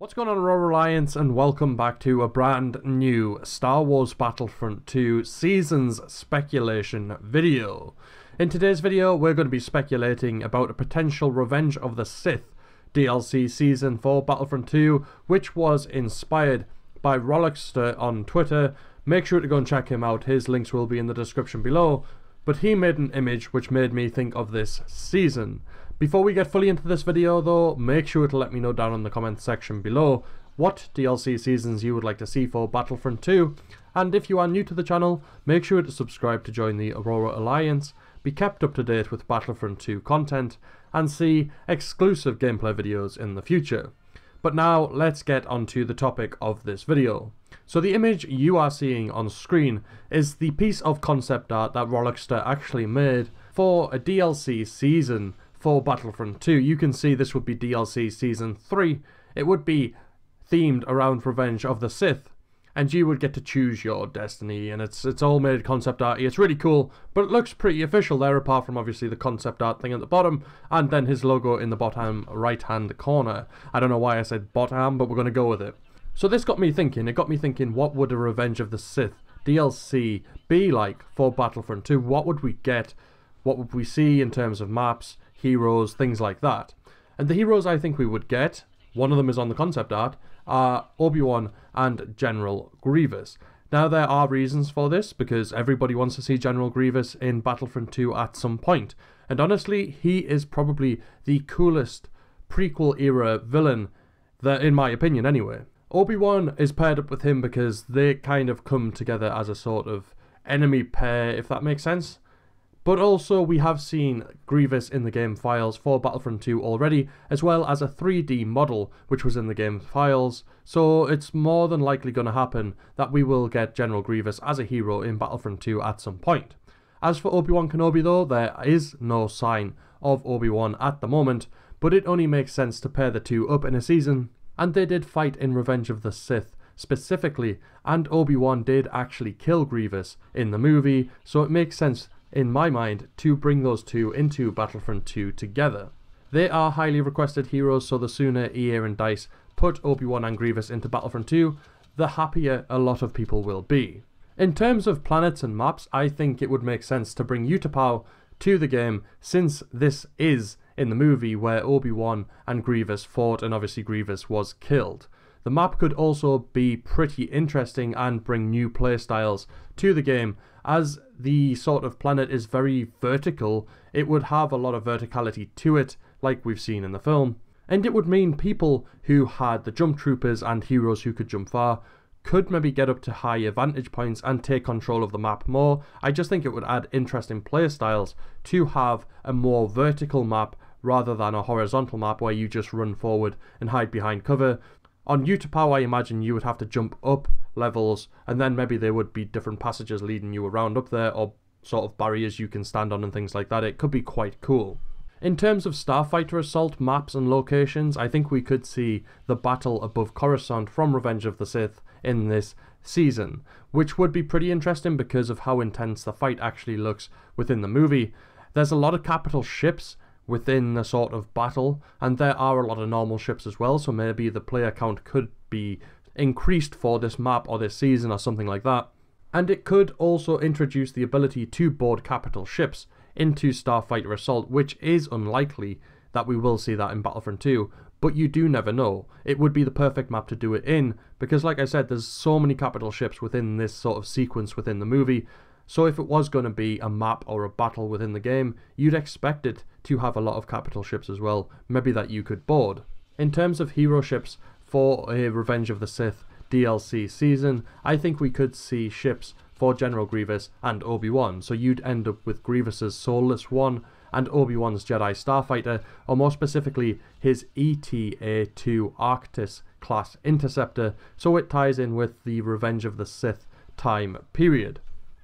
What's going on, Aurora Alliance, and welcome back to a brand new Star Wars Battlefront 2 Seasons Speculation video. In today's video, we're going to be speculating about a potential Revenge of the Sith DLC Season 4 Battlefront 2, which was inspired by Rollickster on Twitter. Make sure to go and check him out, his links will be in the description below. But he made an image which made me think of this season. Before we get fully into this video though, make sure to let me know down in the comments section below what DLC seasons you would like to see for Battlefront 2, and if you are new to the channel, make sure to subscribe to join the Aurora Alliance, be kept up to date with Battlefront 2 content, and see exclusive gameplay videos in the future. But now, let's get onto the topic of this video. So the image you are seeing on screen is the piece of concept art that Rollickster actually made for a DLC season for Battlefront 2. You can see this would be DLC Season 3. It would be themed around Revenge of the Sith, and you would get to choose your destiny, and it's all made concept art. It's really cool, but it looks pretty official there, apart from obviously the concept art thing at the bottom, and then his logo in the bottom right-hand corner. I don't know why I said bottom, but we're going to go with it. So this got me thinking, what would a Revenge of the Sith DLC be like for Battlefront 2? What would we get? What would we see in terms of maps, heroes, things like that? And the heroes I think we would get, one of them is on the concept art, are Obi-Wan and General Grievous. Now there are reasons for this, because everybody wants to see General Grievous in Battlefront 2 at some point. And honestly, he is probably the coolest prequel era villain, that, in my opinion anyway. Obi-Wan is paired up with him because they kind of come together as a sort of enemy pair, if that makes sense. But also, we have seen Grievous in the game files for Battlefront 2 already, as well as a 3D model which was in the game files, so it's more than likely going to happen that we will get General Grievous as a hero in Battlefront 2 at some point. As for Obi-Wan Kenobi though, there is no sign of Obi-Wan at the moment, but it only makes sense to pair the two up in a season, and they did fight in Revenge of the Sith specifically, and Obi-Wan did actually kill Grievous in the movie, so it makes sense in my mind to bring those two into Battlefront 2 together. They are highly requested heroes, so the sooner EA and DICE put Obi-Wan and Grievous into Battlefront 2, the happier a lot of people will be. In terms of planets and maps, I think it would make sense to bring Utapau to the game, since this is in the movie where Obi-Wan and Grievous fought and obviously Grievous was killed. The map could also be pretty interesting and bring new playstyles to the game, as the sort of planet is very vertical. It would have a lot of verticality to it, like we've seen in the film, and it would mean people who had the jump troopers and heroes who could jump far could maybe get up to higher vantage points and take control of the map more. I just think it would add interesting playstyles to have a more vertical map rather than a horizontal map where you just run forward and hide behind cover. On Utapau, I imagine you would have to jump up levels, and then maybe there would be different passages leading you around up there, or sort of barriers you can stand on and things like that. It could be quite cool. In terms of Starfighter Assault maps and locations, I think we could see the battle above Coruscant from Revenge of the Sith in this season, which would be pretty interesting because of how intense the fight actually looks within the movie. There's a lot of capital ships within the sort of battle, and there are a lot of normal ships as well, so maybe the player count could be increased for this map or this season or something like that. And it could also introduce the ability to board capital ships into Starfighter Assault, which is unlikely that we will see that in Battlefront 2, but you do never know. It would be the perfect map to do it in, because like I said, there's so many capital ships within this sort of sequence within the movie. So if it was going to be a map or a battle within the game, you'd expect it to have a lot of capital ships as well, maybe that you could board. In terms of hero ships for a Revenge of the Sith DLC season, I think we could see ships for General Grievous and Obi-Wan. So you'd end up with Grievous's Soulless One and Obi-Wan's Jedi Starfighter, or more specifically, his ETA-2 Arctis Class Interceptor, so it ties in with the Revenge of the Sith time period.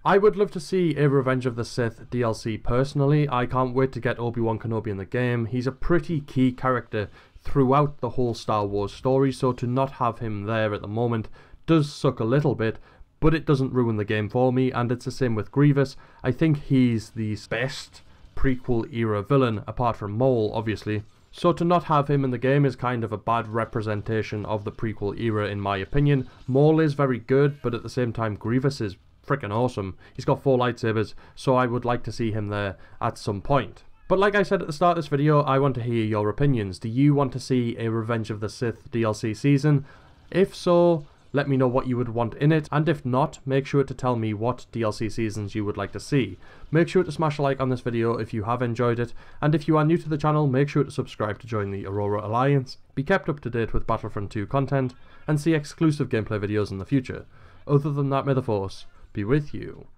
I would love to see a Revenge of the Sith DLC personally. I can't wait to get Obi-Wan Kenobi in the game. He's a pretty key character throughout the whole Star Wars story, so to not have him there at the moment does suck a little bit, but it doesn't ruin the game for me, and it's the same with Grievous. I think he's the best prequel era villain, apart from Maul, obviously. So to not have him in the game is kind of a bad representation of the prequel era in my opinion. Maul is very good, but at the same time Grievous is freaking awesome. He's got 4 lightsabers, so I would like to see him there at some point. But like I said at the start of this video, I want to hear your opinions. Do you want to see a Revenge of the Sith DLC season? If so, let me know what you would want in it, and if not, make sure to tell me what DLC seasons you would like to see. Make sure to smash a like on this video if you have enjoyed it, and if you are new to the channel, make sure to subscribe to join the Aurora Alliance, be kept up to date with Battlefront 2 content, and see exclusive gameplay videos in the future. Other than that, may the Force be with you.